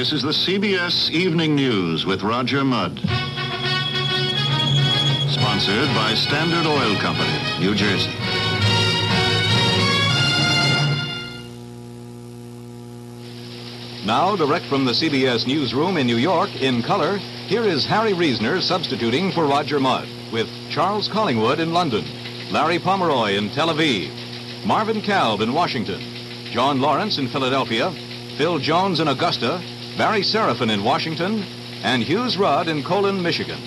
This is the CBS Evening News with Roger Mudd. Sponsored by Standard Oil Company, New Jersey. Now, direct from the CBS newsroom in New York, in color, here is Harry Reasoner substituting for Roger Mudd with Charles Collingwood in London, Larry Pomeroy in Tel Aviv, Marvin Kalb in Washington, John Lawrence in Philadelphia, Phil Jones in Augusta, Barry Serafin in Washington, and Hughes Rudd in Colon, Michigan.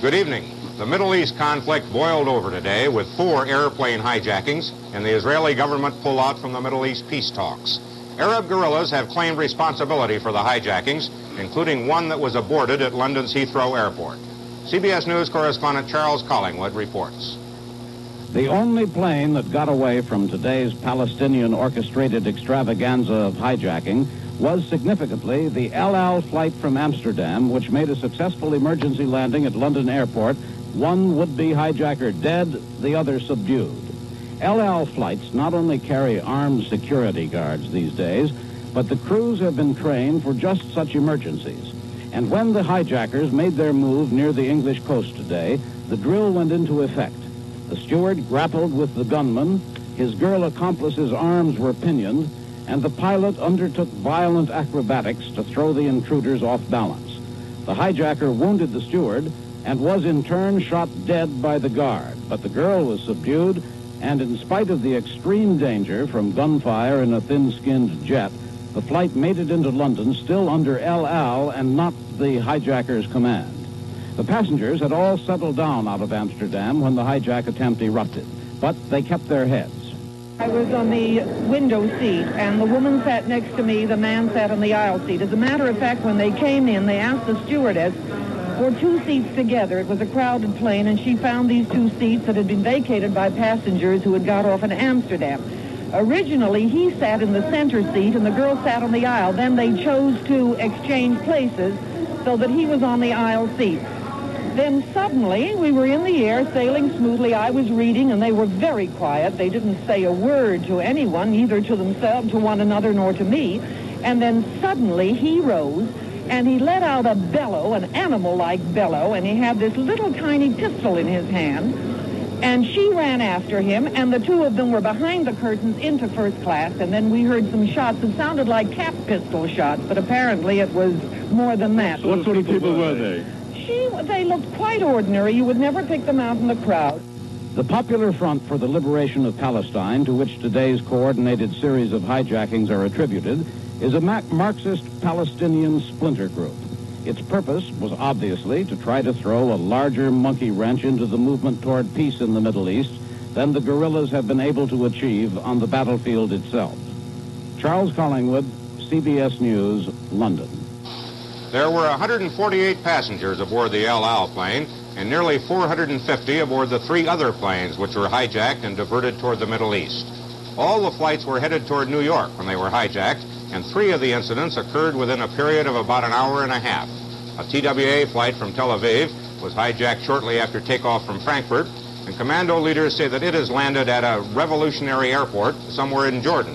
Good evening. The Middle East conflict boiled over today with 4 airplane hijackings and the Israeli government pullout from the Middle East peace talks. Arab guerrillas have claimed responsibility for the hijackings, including one that was aborted at London's Heathrow Airport. CBS News correspondent Charles Collingwood reports. The only plane that got away from today's Palestinian-orchestrated extravaganza of hijacking was significantly the El Al flight from Amsterdam, which made a successful emergency landing at London Airport, one would-be hijacker dead, the other subdued. El Al flights not only carry armed security guards these days, but the crews have been trained for just such emergencies. And when the hijackers made their move near the English coast today, the drill went into effect. The steward grappled with the gunman, his girl accomplice's arms were pinioned, and the pilot undertook violent acrobatics to throw the intruders off balance. The hijacker wounded the steward and was in turn shot dead by the guard, but the girl was subdued, and in spite of the extreme danger from gunfire in a thin-skinned jet, the flight made it into London still under El Al and not the hijacker's command. The passengers had all settled down out of Amsterdam when the hijack attempt erupted, but they kept their heads. I was on the window seat, and the woman sat next to me, the man sat on the aisle seat. As a matter of fact, when they came in, they asked the stewardess for 2 seats together. It was a crowded plane, and she found these 2 seats that had been vacated by passengers who had got off in Amsterdam. Originally, he sat in the center seat, and the girl sat on the aisle. Then they chose to exchange places so that he was on the aisle seat. Then suddenly, we were in the air, sailing smoothly. I was reading, and they were very quiet. They didn't say a word to anyone, either to themselves, to one another, nor to me. And then suddenly, he rose, and he let out a bellow, an animal-like bellow, and he had this little tiny pistol in his hand. And she ran after him, and the 2 of them were behind the curtains into first class, and then we heard some shots that sounded like cap pistol shots, but apparently it was more than that. So what sort of people were they? They looked quite ordinary. You would never pick them out in the crowd. The Popular Front for the Liberation of Palestine, to which today's coordinated series of hijackings are attributed, is a Marxist Palestinian splinter group. Its purpose was obviously to try to throw a larger monkey wrench into the movement toward peace in the Middle East than the guerrillas have been able to achieve on the battlefield itself. Charles Collingwood, CBS News, London. There were 148 passengers aboard the El Al plane and nearly 450 aboard the 3 other planes which were hijacked and diverted toward the Middle East. All the flights were headed toward New York when they were hijacked, and 3 of the incidents occurred within a period of about an hour and a half. A TWA flight from Tel Aviv was hijacked shortly after takeoff from Frankfurt, and commando leaders say that it has landed at a revolutionary airport somewhere in Jordan.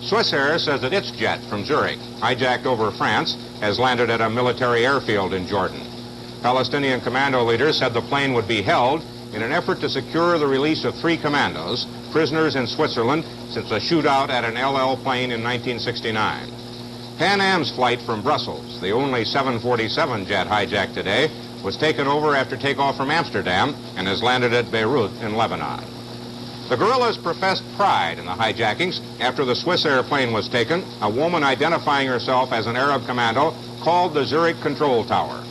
SwissAir says that its jet from Zurich, hijacked over France, has landed at a military airfield in Jordan. Palestinian commando leaders said the plane would be held in an effort to secure the release of 3 commandos, prisoners in Switzerland since a shootout at an El Al plane in 1969. Pan Am's flight from Brussels, the only 747 jet hijacked today, was taken over after takeoff from Amsterdam and has landed at Beirut in Lebanon. The guerrillas professed pride in the hijackings. After the Swiss airplane was taken, a woman identifying herself as an Arab commando called the Zurich control tower.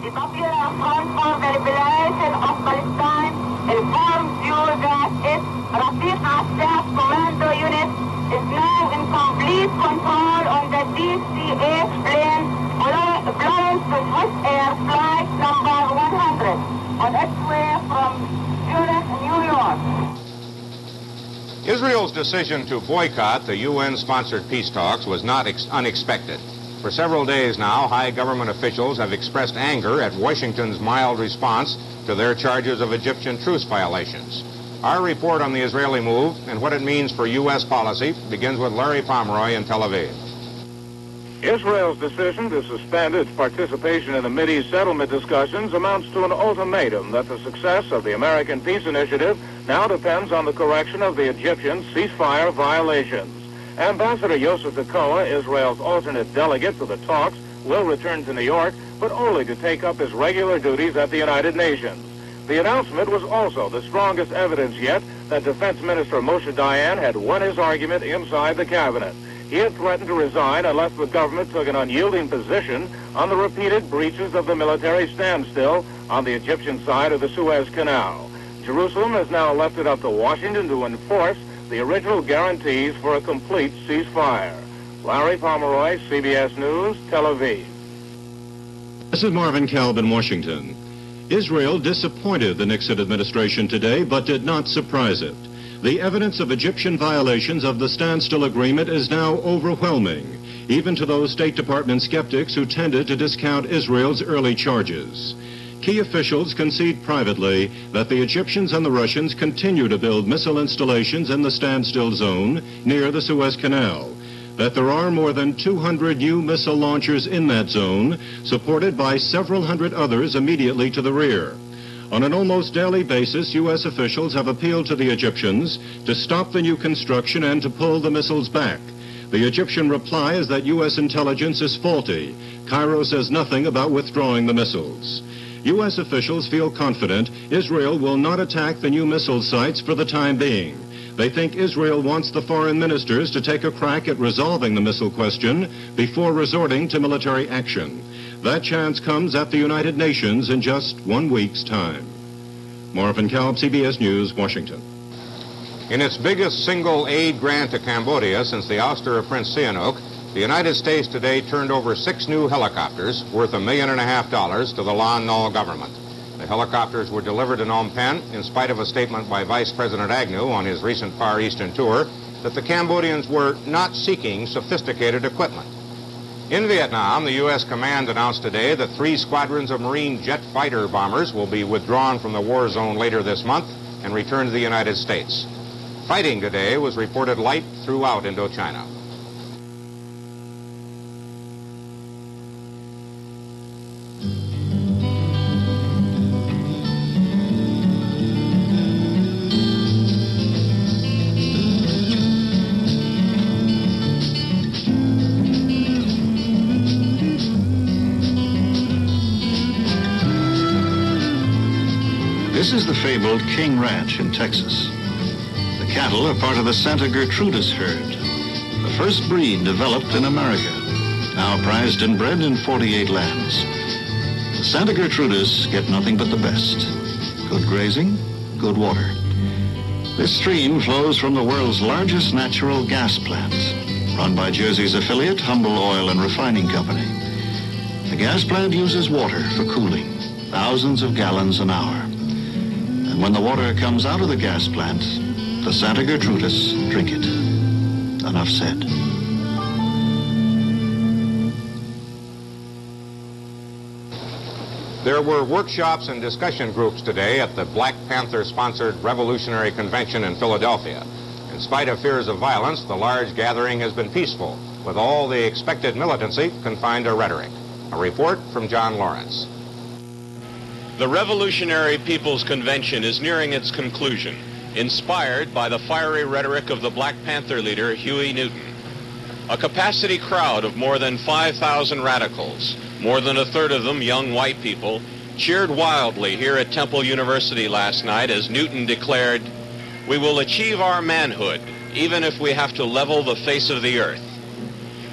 The Popular Front for the Liberation of Palestine informs you that its Rafiq As-Shah commando unit is now in complete control on the TWA plane belonging to SwissAir flight number 100 on its way from Jordan, New York. Israel's decision to boycott the UN-sponsored peace talks was not unexpected. For several days now, high government officials have expressed anger at Washington's mild response to their charges of Egyptian truce violations. Our report on the Israeli move and what it means for U.S. policy begins with Larry Pomeroy in Tel Aviv. Israel's decision to suspend its participation in the Mideast settlement discussions amounts to an ultimatum that the success of the American peace initiative now depends on the correction of the Egyptian ceasefire violations. Ambassador Yosef Tekoa, Israel's alternate delegate to the talks, will return to New York, but only to take up his regular duties at the United Nations. The announcement was also the strongest evidence yet that Defense Minister Moshe Dayan had won his argument inside the cabinet. He had threatened to resign unless the government took an unyielding position on the repeated breaches of the military standstill on the Egyptian side of the Suez Canal. Jerusalem has now left it up to Washington to enforce the original guarantees for a complete ceasefire. Larry Pomeroy, CBS News, Tel Aviv. This is Marvin Kalb in Washington. Israel disappointed the Nixon administration today, but did not surprise it. The evidence of Egyptian violations of the standstill agreement is now overwhelming, even to those State Department skeptics who tended to discount Israel's early charges. Key officials concede privately that the Egyptians and the Russians continue to build missile installations in the standstill zone near the Suez Canal, that there are more than 200 new missile launchers in that zone, supported by several hundred others immediately to the rear. On an almost daily basis, U.S. officials have appealed to the Egyptians to stop the new construction and to pull the missiles back. The Egyptian reply is that U.S. intelligence is faulty. Cairo says nothing about withdrawing the missiles. U.S. officials feel confident Israel will not attack the new missile sites for the time being. They think Israel wants the foreign ministers to take a crack at resolving the missile question before resorting to military action. That chance comes at the United Nations in just 1 week's time. Marvin Kalb, CBS News, Washington. In its biggest single aid grant to Cambodia since the ouster of Prince Sihanouk, the United States today turned over 6 new helicopters worth $1.5 million to the Lon Nol government. The helicopters were delivered to Phnom Penh in spite of a statement by Vice President Agnew on his recent Far Eastern tour that the Cambodians were not seeking sophisticated equipment. In Vietnam, the U.S. command announced today that 3 squadrons of Marine jet fighter bombers will be withdrawn from the war zone later this month and returned to the United States. Fighting today was reported light throughout Indochina. This is the fabled King Ranch in Texas. The cattle are part of the Santa Gertrudis herd, the first breed developed in America, now prized and bred in 48 lands. The Santa Gertrudis get nothing but the best. Good grazing, good water. This stream flows from the world's largest natural gas plant, run by Jersey's affiliate, Humble Oil and Refining Company. The gas plant uses water for cooling, thousands of gallons an hour. And when the water comes out of the gas plant, the Santa Gertrudis drink it. Enough said. There were workshops and discussion groups today at the Black Panther-sponsored Revolutionary Convention in Philadelphia. In spite of fears of violence, the large gathering has been peaceful, with all the expected militancy confined to rhetoric. A report from John Lawrence. The Revolutionary People's Convention is nearing its conclusion, inspired by the fiery rhetoric of the Black Panther leader, Huey Newton. A capacity crowd of more than 5,000 radicals, more than a third of them young white people, cheered wildly here at Temple University last night as Newton declared, "We will achieve our manhood, even if we have to level the face of the earth."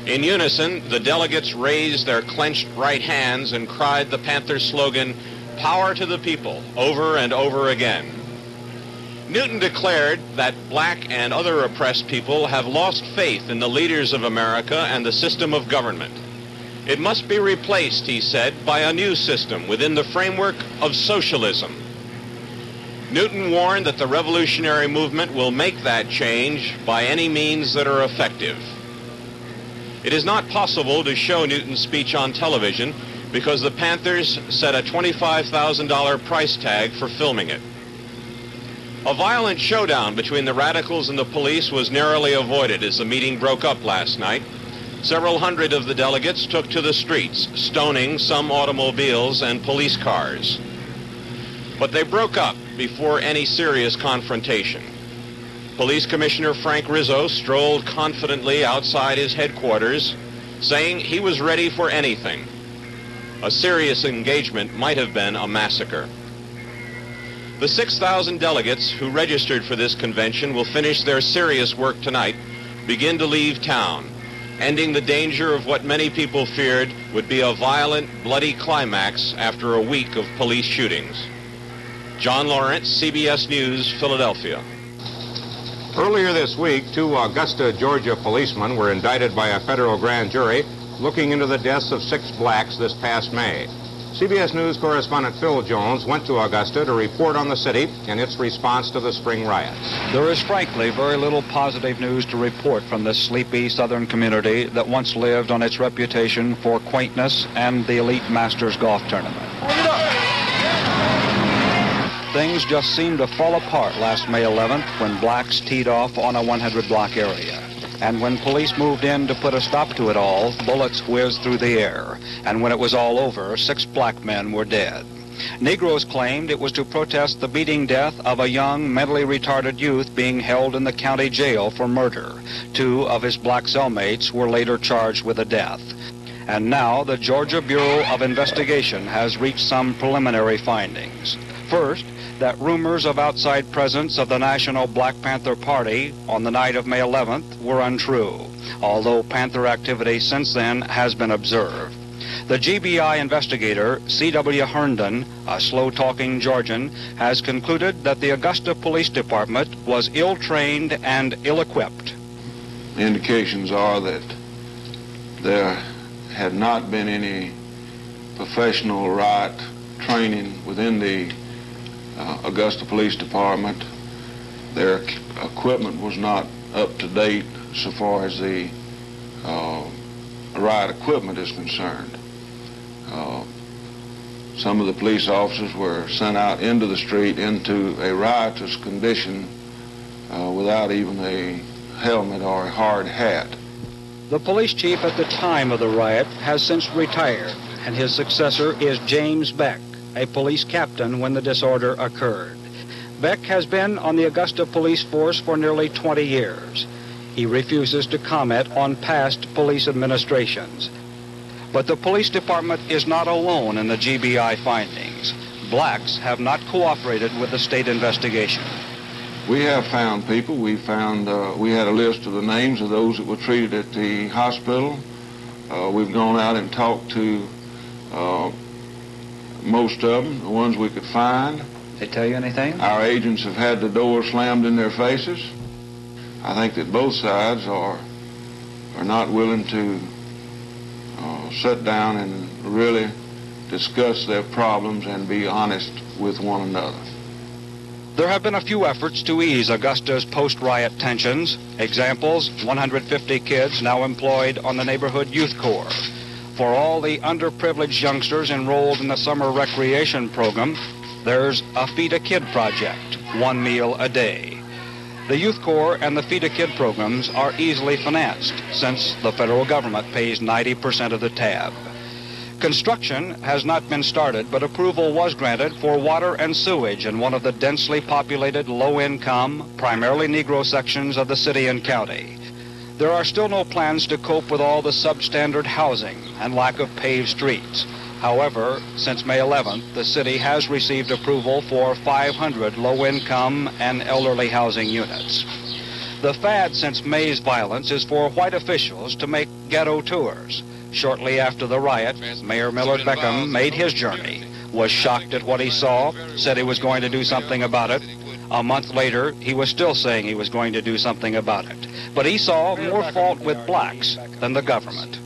In unison, the delegates raised their clenched right hands and cried the Panther slogan, "Power to the people," over and over again. Newton declared that black and other oppressed people have lost faith in the leaders of America and the system of government. It must be replaced, he said, by a new system within the framework of socialism. Newton warned that the revolutionary movement will make that change by any means that are effective. It is not possible to show Newton's speech on television because the Panthers set a $25,000 price tag for filming it. A violent showdown between the radicals and the police was narrowly avoided as the meeting broke up last night. Several hundred of the delegates took to the streets, stoning some automobiles and police cars. But they broke up before any serious confrontation. Police Commissioner Frank Rizzo strolled confidently outside his headquarters, saying he was ready for anything. A serious engagement might have been a massacre. The 6,000 delegates who registered for this convention will finish their serious work tonight, begin to leave town, ending the danger of what many people feared would be a violent, bloody climax after a week of police shootings. John Lawrence, CBS News, Philadelphia. Earlier this week, two Augusta, Georgia policemen were indicted by a federal grand jury looking into the deaths of 6 blacks this past May. CBS News correspondent Phil Jones went to Augusta to report on the city and its response to the spring riots. There is frankly very little positive news to report from this sleepy southern community that once lived on its reputation for quaintness and the elite Masters golf tournament. Things just seemed to fall apart last May 11th when blacks teed off on a 100-block area. And when police moved in to put a stop to it all, bullets whizzed through the air. And when it was all over, 6 black men were dead. Negroes claimed it was to protest the beating death of a young, mentally retarded youth being held in the county jail for murder. 2 of his black cellmates were later charged with a death. And now the Georgia Bureau of Investigation has reached some preliminary findings. First, that rumors of outside presence of the National Black Panther Party on the night of May 11th were untrue, although Panther activity since then has been observed. The GBI investigator, C.W. Herndon, a slow-talking Georgian, has concluded that the Augusta Police Department was ill-trained and ill-equipped. The indications are that there had not been any professional riot training within the Augusta Police Department. Their equipment was not up to date so far as the riot equipment is concerned. Some of the police officers were sent out into the street into a riotous condition without even a helmet or a hard hat. The police chief at the time of the riot has since retired, and his successor is James Beck, a police captain when the disorder occurred. Beck has been on the Augusta police force for nearly 20 years. He refuses to comment on past police administrations. But the police department is not alone in the GBI findings. Blacks have not cooperated with the state investigation. We have found people. We had a list of the names of those that were treated at the hospital. We've gone out and talked to most of them, the ones we could find. They tell you anything? Our agents have had the door slammed in their faces. I think that both sides are not willing to sit down and really discuss their problems and be honest with one another. There have been a few efforts to ease Augusta's post-riot tensions. Examples, 150 kids now employed on the Neighborhood Youth Corps. For all the underprivileged youngsters enrolled in the summer recreation program, there's a Feed a Kid project, one meal a day. The Youth Corps and the Feed a Kid programs are easily financed since the federal government pays 90% of the tab. Construction has not been started, but approval was granted for water and sewage in one of the densely populated, low-income, primarily Negro sections of the city and county. There are still no plans to cope with all the substandard housing and lack of paved streets. However, since May 11th, the city has received approval for 500 low-income and elderly housing units. The fad since May's violence is for white officials to make ghetto tours. Shortly after the riot, Mayor Millard Beckham made his journey, was shocked at what he saw, said he was going to do something about it. A month later, he was still saying he was going to do something about it. But he saw more fault with blacks than the government.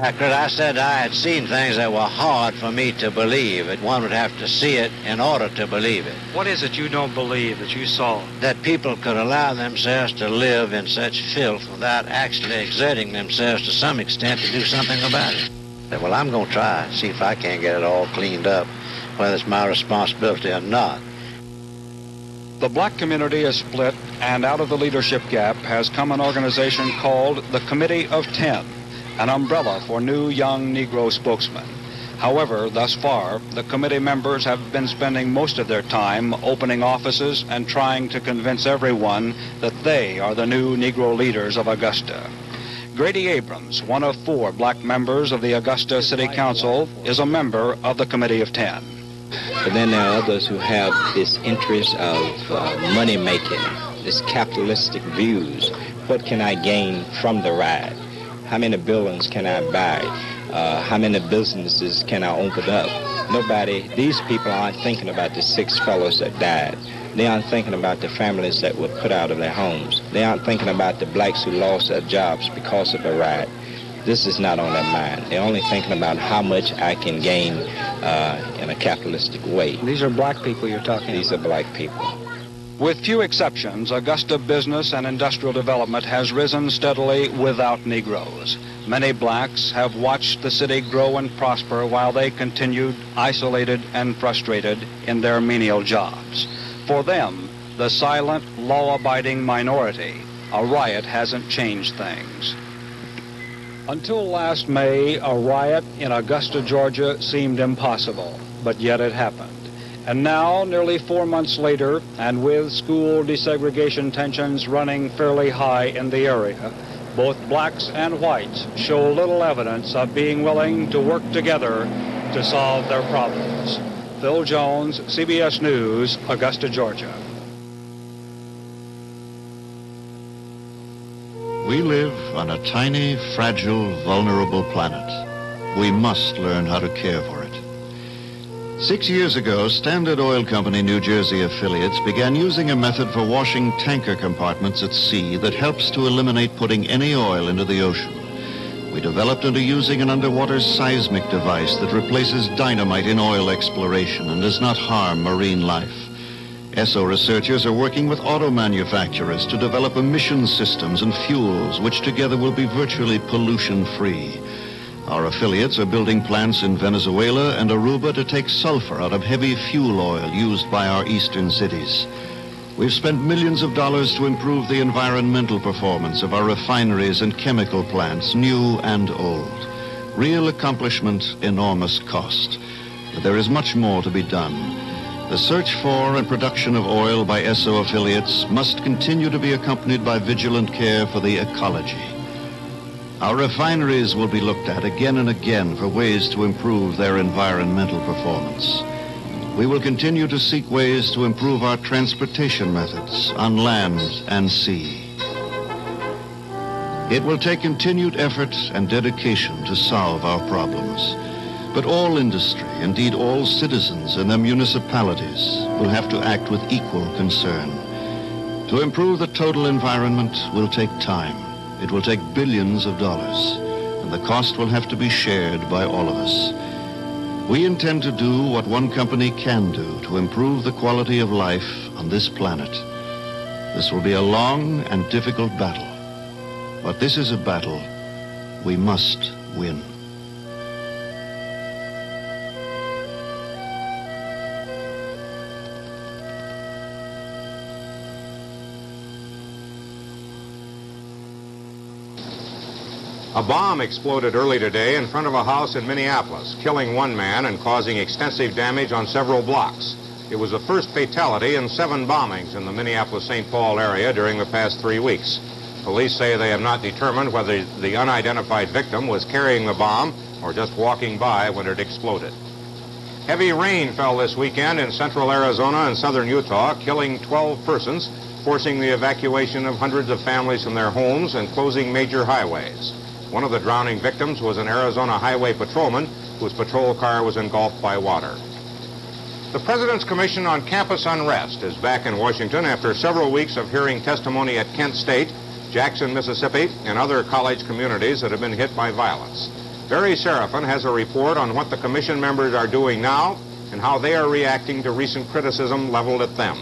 I said I had seen things that were hard for me to believe. One would have to see it in order to believe it. What is it you don't believe that you saw? That people could allow themselves to live in such filth without actually exerting themselves to some extent to do something about it. Well, I'm going to try and see if I can't get it all cleaned up, whether it's my responsibility or not. The black community is split, and out of the leadership gap has come an organization called the Committee of 10, an umbrella for new young Negro spokesmen. However, thus far, the committee members have been spending most of their time opening offices and trying to convince everyone that they are the new Negro leaders of Augusta. Grady Abrams, one of 4 black members of the Augusta City Council, is a member of the Committee of 10. But then there are others who have this interest of money-making, this capitalistic views. What can I gain from the ride? How many buildings can I buy? How many businesses can I open up? Nobody, these people aren't thinking about the 6 fellows that died. They aren't thinking about the families that were put out of their homes. They aren't thinking about the blacks who lost their jobs because of the riot. This is not on their mind. They're only thinking about how much I can gain in a capitalistic way. These are black people you're talking about? These are black people. With few exceptions, Augusta business and industrial development has risen steadily without Negroes. Many blacks have watched the city grow and prosper while they continued isolated and frustrated in their menial jobs. For them, the silent, law-abiding minority, a riot hasn't changed things. Until last May, a riot in Augusta, Georgia seemed impossible, but yet it happened. And now, nearly 4 months later, and with school desegregation tensions running fairly high in the area, both blacks and whites show little evidence of being willing to work together to solve their problems. Phil Jones, CBS News, Augusta, Georgia. We live on a tiny, fragile, vulnerable planet. We must learn how to care for it. 6 years ago, Standard Oil Company New Jersey affiliates began using a method for washing tanker compartments at sea that helps to eliminate putting any oil into the ocean. We developed into using an underwater seismic device that replaces dynamite in oil exploration and does not harm marine life. Esso researchers are working with auto manufacturers to develop emission systems and fuels, which together will be virtually pollution-free. Our affiliates are building plants in Venezuela and Aruba to take sulfur out of heavy fuel oil used by our eastern cities. We've spent millions of dollars to improve the environmental performance of our refineries and chemical plants, new and old. Real accomplishment, enormous cost. But there is much more to be done. The search for and production of oil by Esso affiliates must continue to be accompanied by vigilant care for the ecology. Our refineries will be looked at again and again for ways to improve their environmental performance. We will continue to seek ways to improve our transportation methods on land and sea. It will take continued effort and dedication to solve our problems. But all industry, indeed all citizens and their municipalities, will have to act with equal concern. To improve the total environment will take time. It will take billions of dollars, and the cost will have to be shared by all of us. We intend to do what one company can do to improve the quality of life on this planet. This will be a long and difficult battle, but this is a battle we must win. A bomb exploded early today in front of a house in Minneapolis, killing 1 man and causing extensive damage on several blocks. It was the first fatality in 7 bombings in the Minneapolis-St. Paul area during the past 3 weeks. Police say they have not determined whether the unidentified victim was carrying the bomb or just walking by when it exploded. Heavy rain fell this weekend in central Arizona and southern Utah, killing 12 persons, forcing the evacuation of hundreds of families from their homes and closing major highways. One of the drowning victims was an Arizona highway patrolman whose patrol car was engulfed by water. The President's Commission on Campus Unrest is back in Washington after several weeks of hearing testimony at Kent State, Jackson, Mississippi, and other college communities that have been hit by violence. Barry Serafin has a report on what the commission members are doing now and how they are reacting to recent criticism leveled at them.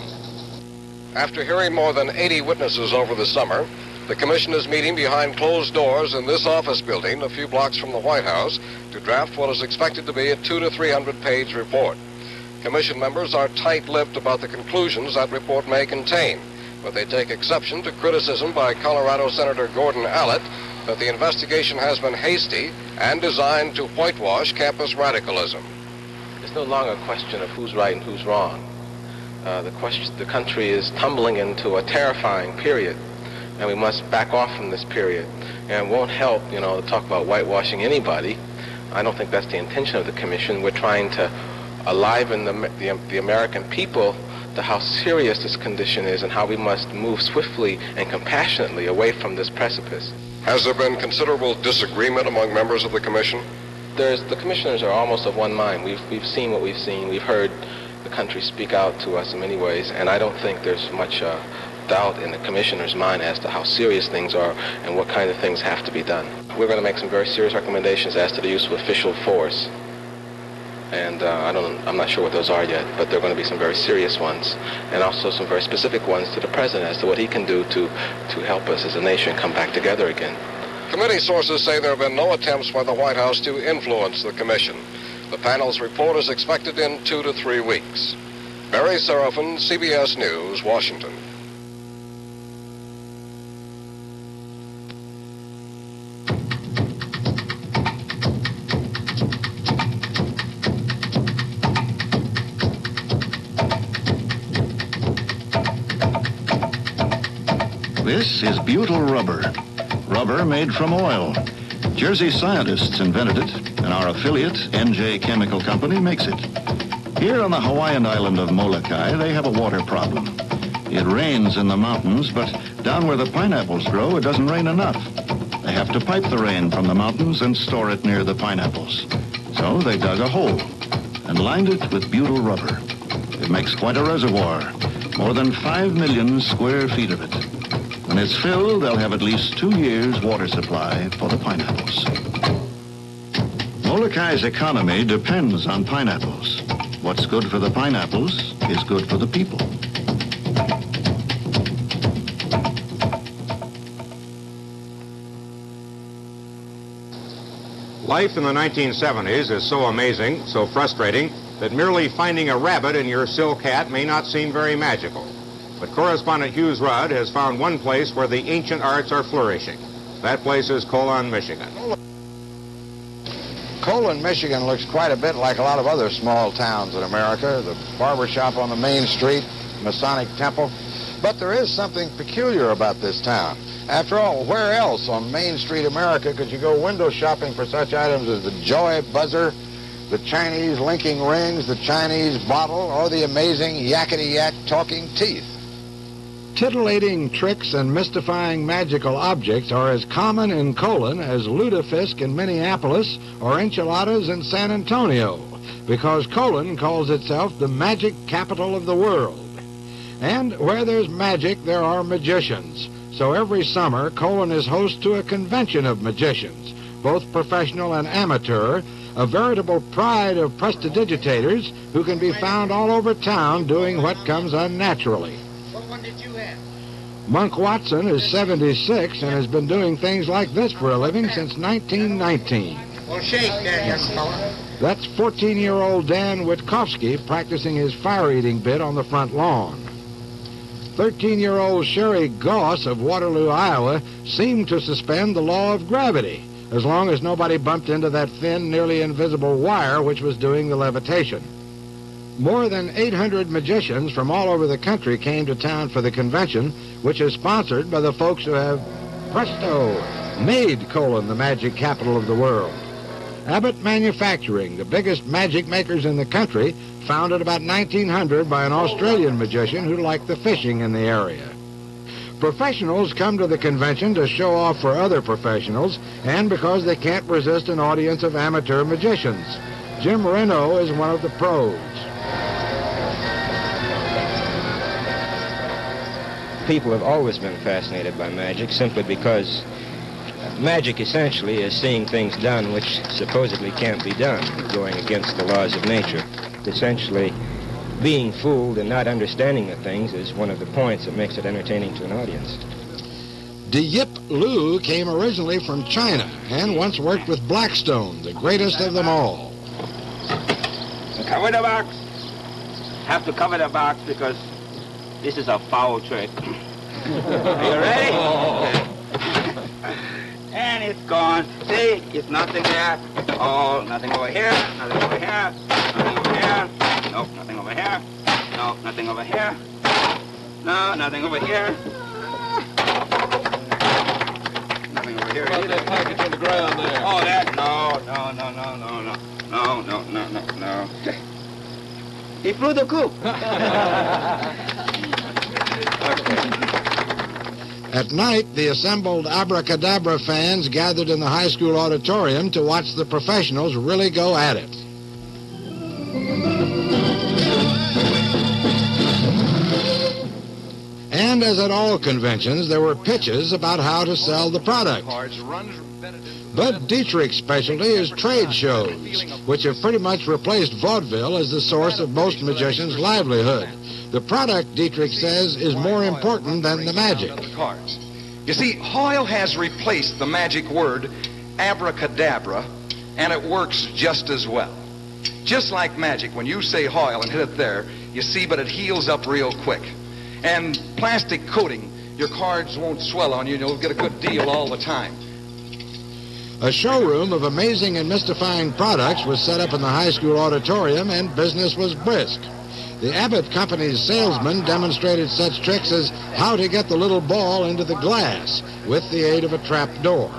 After hearing more than 80 witnesses over the summer, the commission is meeting behind closed doors in this office building a few blocks from the White House to draft what is expected to be a 200- to 300-page report. Commission members are tight-lipped about the conclusions that report may contain, but they take exception to criticism by Colorado Senator Gordon Allott that the investigation has been hasty and designed to whitewash campus radicalism. It's no longer a question of who's right and who's wrong. The country is tumbling into a terrifying period, and we must back off from this period. And it won't help, you know, to talk about whitewashing anybody. I don't think that's the intention of the commission. We're trying to aliven the American people to how serious this condition is and how we must move swiftly and compassionately away from this precipice. Has there been considerable disagreement among members of the commission? The commissioners are almost of one mind. We've seen what we've seen. We've heard the country speak out to us in many ways, and I don't think there's much doubt in the commissioner's mind as to how serious things are and what kind of things have to be done. We're going to make some very serious recommendations as to the use of official force, and I'm not sure what those are yet, but they're going to be some very serious ones, and also some very specific ones to the president as to what he can do to help us as a nation come back together again. Committee sources say there have been no attempts by the White House to influence the commission. The panel's report is expected in 2 to 3 weeks. Barry Serafin, CBS News, Washington. This is butyl rubber, rubber made from oil. Jersey scientists invented it, and our affiliate, NJ Chemical Company, makes it. Here on the Hawaiian island of Molokai, they have a water problem. It rains in the mountains, but down where the pineapples grow, it doesn't rain enough. They have to pipe the rain from the mountains and store it near the pineapples. So they dug a hole and lined it with butyl rubber. It makes quite a reservoir, more than 5 million square feet of it. When it's filled, they'll have at least 2 years' water supply for the pineapples. Molokai's economy depends on pineapples. What's good for the pineapples is good for the people. Life in the 1970s is so amazing, so frustrating, that merely finding a rabbit in your silk hat may not seem very magical. But correspondent Hughes Rudd has found one place where the ancient arts are flourishing. That place is Colon, Michigan. Colon, Michigan looks quite a bit like a lot of other small towns in America. The barbershop on the main street, Masonic Temple. But there is something peculiar about this town. After all, where else on Main Street America could you go window shopping for such items as the joy buzzer, the Chinese linking rings, the Chinese bottle, or the amazing yakety-yak talking teeth? Titillating tricks and mystifying magical objects are as common in Colon as lutefisk in Minneapolis or enchiladas in San Antonio, because Colon calls itself the magic capital of the world. And where there's magic, there are magicians. So every summer, Colon is host to a convention of magicians, both professional and amateur, a veritable pride of prestidigitators who can be found all over town doing what comes unnaturally. Monk Watson is 76 and has been doing things like this for a living since 1919. Well, shake there, young fella. That's 14-year-old Dan Witkowski practicing his fire-eating bit on the front lawn. 13-year-old Sherry Goss of Waterloo, Iowa, seemed to suspend the law of gravity as long as nobody bumped into that thin, nearly invisible wire which was doing the levitation. More than 800 magicians from all over the country came to town for the convention, which is sponsored by the folks who have, presto, made Colon the magic capital of the world. Abbott Manufacturing, the biggest magic makers in the country, founded about 1900 by an Australian magician who liked the fishing in the area. Professionals come to the convention to show off for other professionals and because they can't resist an audience of amateur magicians. Jim Reno is one of the pros. People have always been fascinated by magic simply because magic essentially is seeing things done which supposedly can't be done, going against the laws of nature. Essentially, being fooled and not understanding the things is one of the points that makes it entertaining to an audience. De Yip Lu came originally from China and once worked with Blackstone, the greatest of them all. Cover the box. have to cover the box because this is a foul trick. Are you ready? And it's gone. See, it's nothing there. Oh, nothing over here. Nothing over here. Nothing over here. Nope, nothing over here. Nope, nothing over here. No, nothing over here. Nothing over here. Either. That package on the ground there. Oh, that? No, no, no, no, no, no, no, no, no, no, no. He flew the coop. At night, the assembled Abracadabra fans gathered in the high school auditorium to watch the professionals really go at it. And as at all conventions, there were pitches about how to sell the product. But Dietrich's specialty is trade shows, which have pretty much replaced vaudeville as the source of most magicians' livelihood. The product, Dietrich says, is more important than the magic. You see, Hoyle has replaced the magic word abracadabra, and it works just as well. Just like magic, when you say Hoyle and hit it there, you see, but it heals up real quick. And plastic coating, your cards won't swell on you, and you'll get a good deal all the time. A showroom of amazing and mystifying products was set up in the high school auditorium, and business was brisk. The Abbott Company's salesman demonstrated such tricks as how to get the little ball into the glass with the aid of a trap door.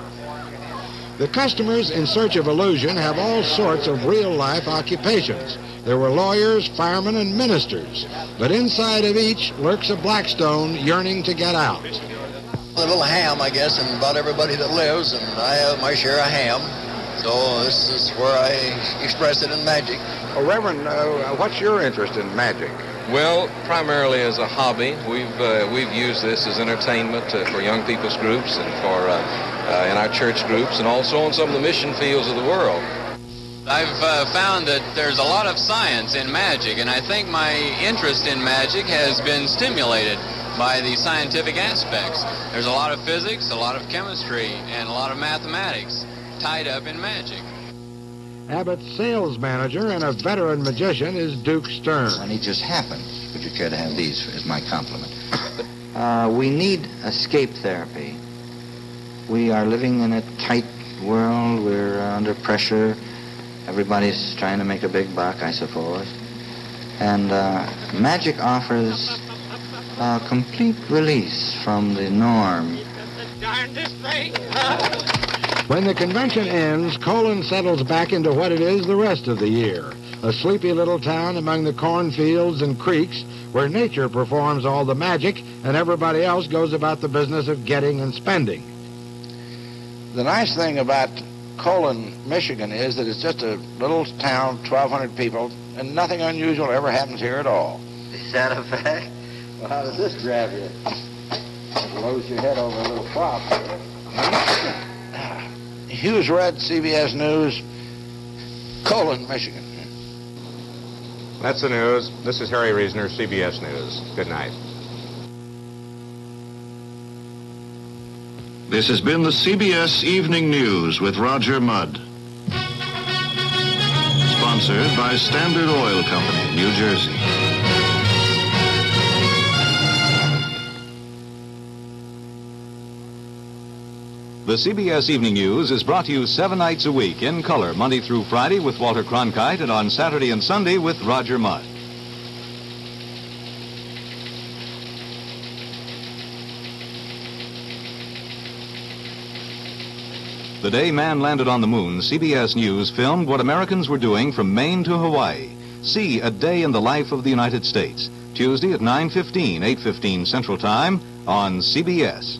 The customers in search of illusion have all sorts of real-life occupations. There were lawyers, firemen, and ministers. But inside of each lurks a Blackstone yearning to get out. A little ham, I guess, and about everybody that lives, and I have my share of ham. So this is where I express it in magic. Oh, Reverend, what's your interest in magic? Well, primarily as a hobby. We've used this as entertainment for young people's groups and for in our church groups and also on some of the mission fields of the world. I've found that there's a lot of science in magic, and I think my interest in magic has been stimulated by the scientific aspects. There's a lot of physics, a lot of chemistry, and a lot of mathematics tied up in magic. Abbott's sales manager and a veteran magician is Duke Stern. And it just happened. Would you care to have these as my compliment? We need escape therapy. We are living in a tight world. We're under pressure. Everybody's trying to make a big buck, I suppose. And magic offers a complete release from the norm. When the convention ends, Colon settles back into what it is the rest of the year, a sleepy little town among the cornfields and creeks where nature performs all the magic and everybody else goes about the business of getting and spending. The nice thing about Colon, Michigan, is that it's just a little town, 1,200 people, and nothing unusual ever happens here at all. Is that a fact? Well, how does this grab you? It blows your head over a little prop. Hughes Rudd, CBS News, Colon, Michigan. That's the news. This is Harry Reasoner, CBS News. Good night. This has been the CBS Evening News with Roger Mudd. Sponsored by Standard Oil Company, New Jersey. The CBS Evening News is brought to you 7 nights a week in color, Monday through Friday with Walter Cronkite and on Saturday and Sunday with Roger Mudd. The day man landed on the moon, CBS News filmed what Americans were doing from Maine to Hawaii. See A Day in the Life of the United States, Tuesday at 9:15, 8:15 Central Time on CBS.